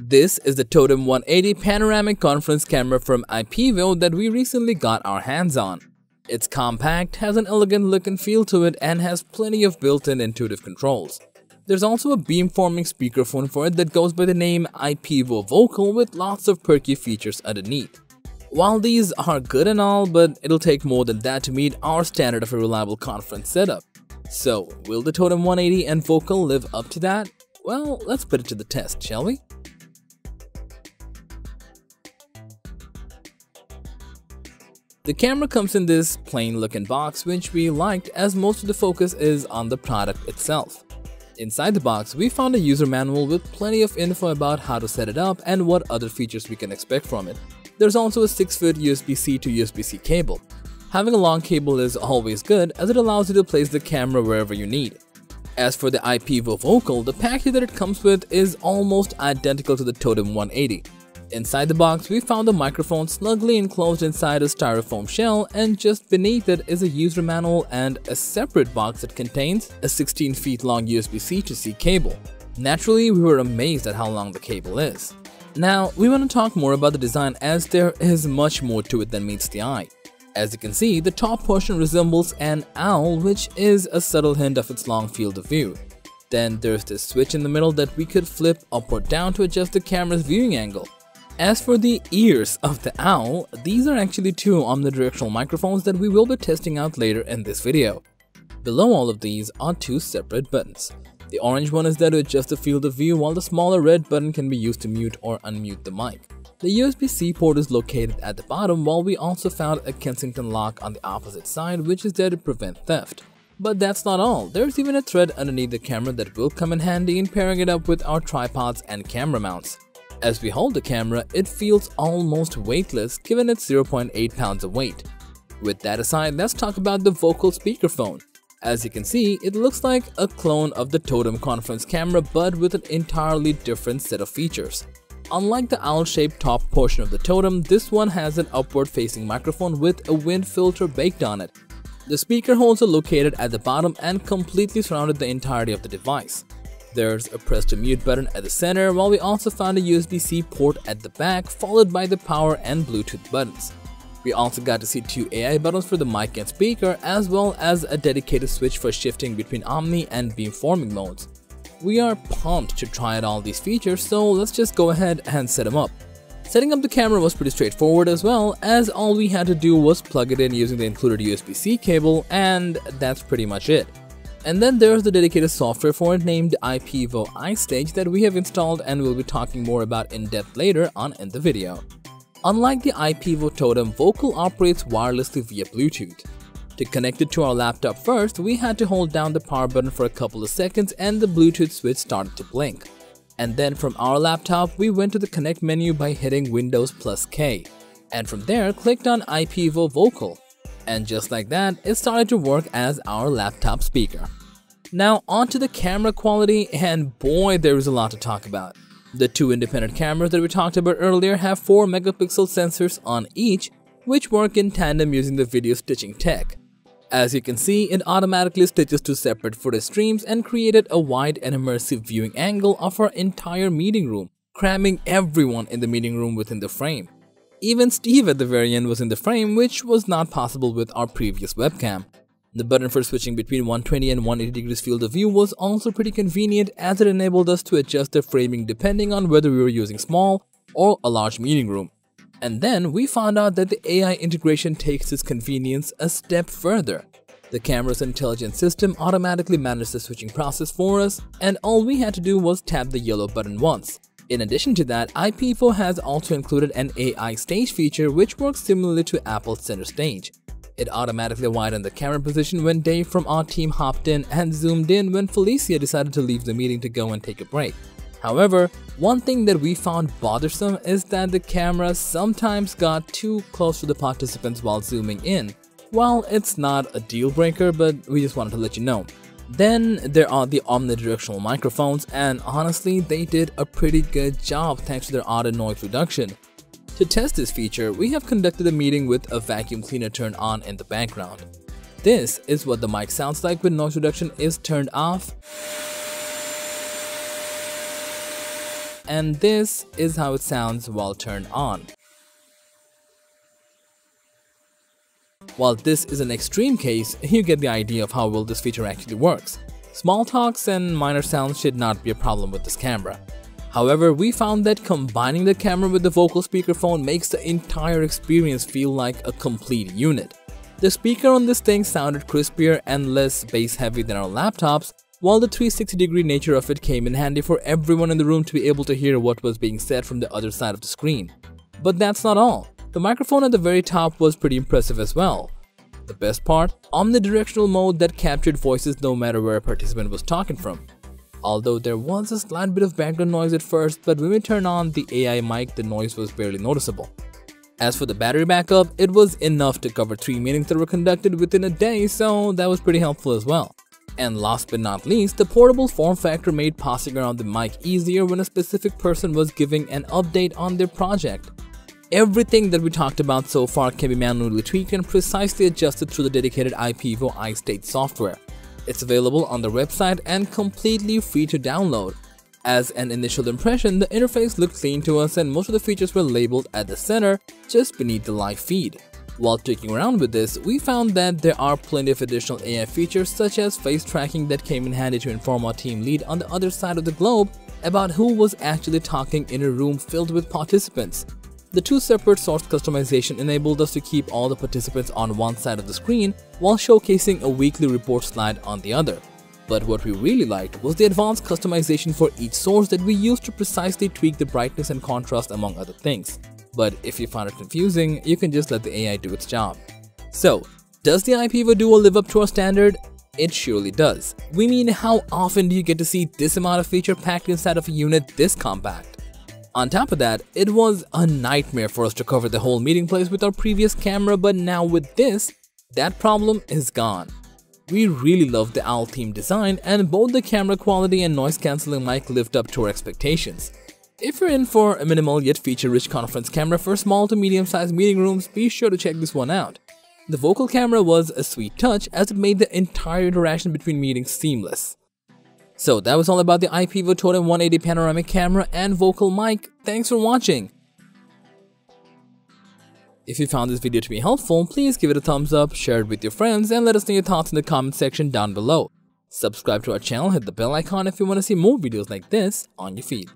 This is the Totem 180 panoramic conference camera from IPEVO that we recently got our hands on. It's compact, has an elegant look and feel to it, and has plenty of built-in intuitive controls. There's also a beamforming speakerphone for it that goes by the name IPEVO Vocal with lots of perky features underneath. While these are good and all, but it'll take more than that to meet our standard of a reliable conference setup. So, will the Totem 180 and Vocal live up to that? Well, let's put it to the test, shall we? The camera comes in this plain looking box, which we liked as most of the focus is on the product itself. Inside the box, we found a user manual with plenty of info about how to set it up and what other features we can expect from it. There's also a 6-foot USB-C to USB-C cable. Having a long cable is always good as it allows you to place the camera wherever you need. As for the IPEVO Vocal, the package that it comes with is almost identical to the Totem 180. Inside the box, we found the microphone snugly enclosed inside a styrofoam shell, and just beneath it is a user manual and a separate box that contains a 16 feet long USB-C to C cable. Naturally, we were amazed at how long the cable is. Now, we want to talk more about the design as there is much more to it than meets the eye. As you can see, the top portion resembles an owl, which is a subtle hint of its long field of view. Then there's this switch in the middle that we could flip up or down to adjust the camera's viewing angle. As for the ears of the owl, these are actually two omnidirectional microphones that we will be testing out later in this video. Below all of these are two separate buttons. The orange one is there to adjust the field of view, while the smaller red button can be used to mute or unmute the mic. The USB-C port is located at the bottom, while we also found a Kensington lock on the opposite side, which is there to prevent theft. But that's not all, there's even a thread underneath the camera that will come in handy in pairing it up with our tripods and camera mounts. As we hold the camera, it feels almost weightless given its 0.8 pounds of weight. With that aside, let's talk about the Vocal speakerphone. As you can see, it looks like a clone of the Totem conference camera but with an entirely different set of features. Unlike the owl-shaped top portion of the Totem, this one has an upward-facing microphone with a wind filter baked on it. The speaker holes are located at the bottom and completely surrounded the entirety of the device. There's a press to mute button at the center, while we also found a USB-C port at the back, followed by the power and Bluetooth buttons. We also got to see two AI buttons for the mic and speaker, as well as a dedicated switch for shifting between Omni and beamforming modes. We are pumped to try out all these features, so let's just go ahead and set them up. Setting up the camera was pretty straightforward as well, as all we had to do was plug it in using the included USB-C cable, and that's pretty much it. And then there's the dedicated software for it named IPEVO iStage that we have installed and will be talking more about in depth later on in the video. Unlike the IPEVO Totem, Vocal operates wirelessly via Bluetooth. To connect it to our laptop first, we had to hold down the power button for a couple of seconds and the Bluetooth switch started to blink. And then from our laptop, we went to the connect menu by hitting Windows+K. And from there, clicked on IPEVO Vocal. And just like that, it started to work as our laptop speaker. Now onto the camera quality, and boy, there is a lot to talk about. The two independent cameras that we talked about earlier have 4 megapixel sensors on each, which work in tandem using the video stitching tech. As you can see, it automatically stitches two separate footage streams and created a wide and immersive viewing angle of our entire meeting room, cramming everyone in the meeting room within the frame. Even Steve at the very end was in the frame, which was not possible with our previous webcam. The button for switching between 120 and 180 degrees field of view was also pretty convenient as it enabled us to adjust the framing depending on whether we were using small or a large meeting room. And then we found out that the AI integration takes this convenience a step further. The camera's intelligent system automatically managed the switching process for us, and all we had to do was tap the yellow button once. In addition to that, IPEVO has also included an AI stage feature which works similarly to Apple's Center Stage. It automatically widened the camera position when Dave from our team hopped in and zoomed in when Felicia decided to leave the meeting to go and take a break. However, one thing that we found bothersome is that the camera sometimes got too close to the participants while zooming in. Well, it's not a deal breaker, but we just wanted to let you know. Then there are the omnidirectional microphones, and honestly they did a pretty good job thanks to their auto noise reduction. To test this feature, we have conducted a meeting with a vacuum cleaner turned on in the background. This is what the mic sounds like when noise reduction is turned off and this is how it sounds while turned on. While this is an extreme case, you get the idea of how well this feature actually works. Small talks and minor sounds should not be a problem with this camera. However, we found that combining the camera with the vocal speakerphone makes the entire experience feel like a complete unit. The speaker on this thing sounded crispier and less bass heavy than our laptops, while the 360-degree nature of it came in handy for everyone in the room to be able to hear what was being said from the other side of the screen. But that's not all. The microphone at the very top was pretty impressive as well. The best part, omnidirectional mode that captured voices no matter where a participant was talking from. Although there was a slight bit of background noise at first, but when we turned on the AI mic, the noise was barely noticeable. As for the battery backup, it was enough to cover 3 meetings that were conducted within a day, so that was pretty helpful as well. And last but not least, the portable form factor made passing around the mic easier when a specific person was giving an update on their project. Everything that we talked about so far can be manually tweaked and precisely adjusted through the dedicated IPEVO iStage software. It's available on the website and completely free to download. As an initial impression, the interface looked clean to us and most of the features were labeled at the center, just beneath the live feed. While tweaking around with this, we found that there are plenty of additional AI features such as face tracking that came in handy to inform our team lead on the other side of the globe about who was actually talking in a room filled with participants. The two separate source customization enabled us to keep all the participants on one side of the screen while showcasing a weekly report slide on the other. But what we really liked was the advanced customization for each source that we used to precisely tweak the brightness and contrast among other things. But if you found it confusing, you can just let the AI do its job. So, does the IPEVO Duo live up to our standard? It surely does. We mean, how often do you get to see this amount of feature packed inside of a unit this compact? On top of that, it was a nightmare for us to cover the whole meeting place with our previous camera, but now with this, that problem is gone. We really loved the owl theme design, and both the camera quality and noise cancelling mic lived up to our expectations. If you're in for a minimal yet feature-rich conference camera for small to medium-sized meeting rooms, be sure to check this one out. The vocal camera was a sweet touch as it made the entire interaction between meetings seamless. So that was all about the IPEVO Totem 180 panoramic camera and vocal mic. Thanks for watching. If you found this video to be helpful, please give it a thumbs up, share it with your friends, and let us know your thoughts in the comment section down below. Subscribe to our channel, hit the bell icon if you want to see more videos like this on your feed.